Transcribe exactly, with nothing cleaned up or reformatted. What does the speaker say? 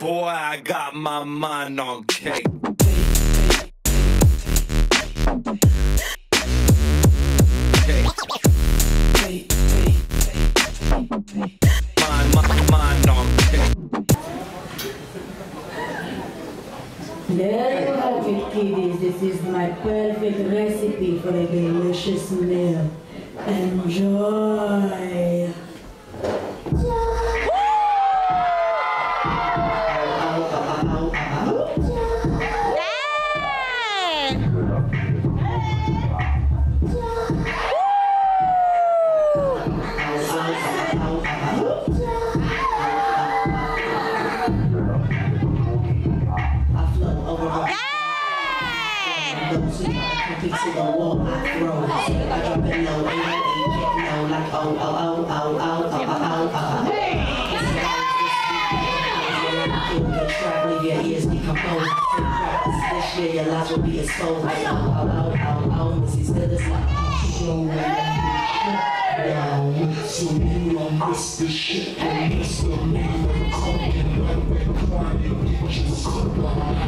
Boy, I got my mind on cake. My, my mind on cake. There you have it, kiddies. This is my perfect recipe for a delicious meal. Enjoy. Your life will be exposed. Ow, ow, ow, ow, ow. See, still it's like showing down. So you don't miss this shit. And it's the name of the company. Like we're crying, you just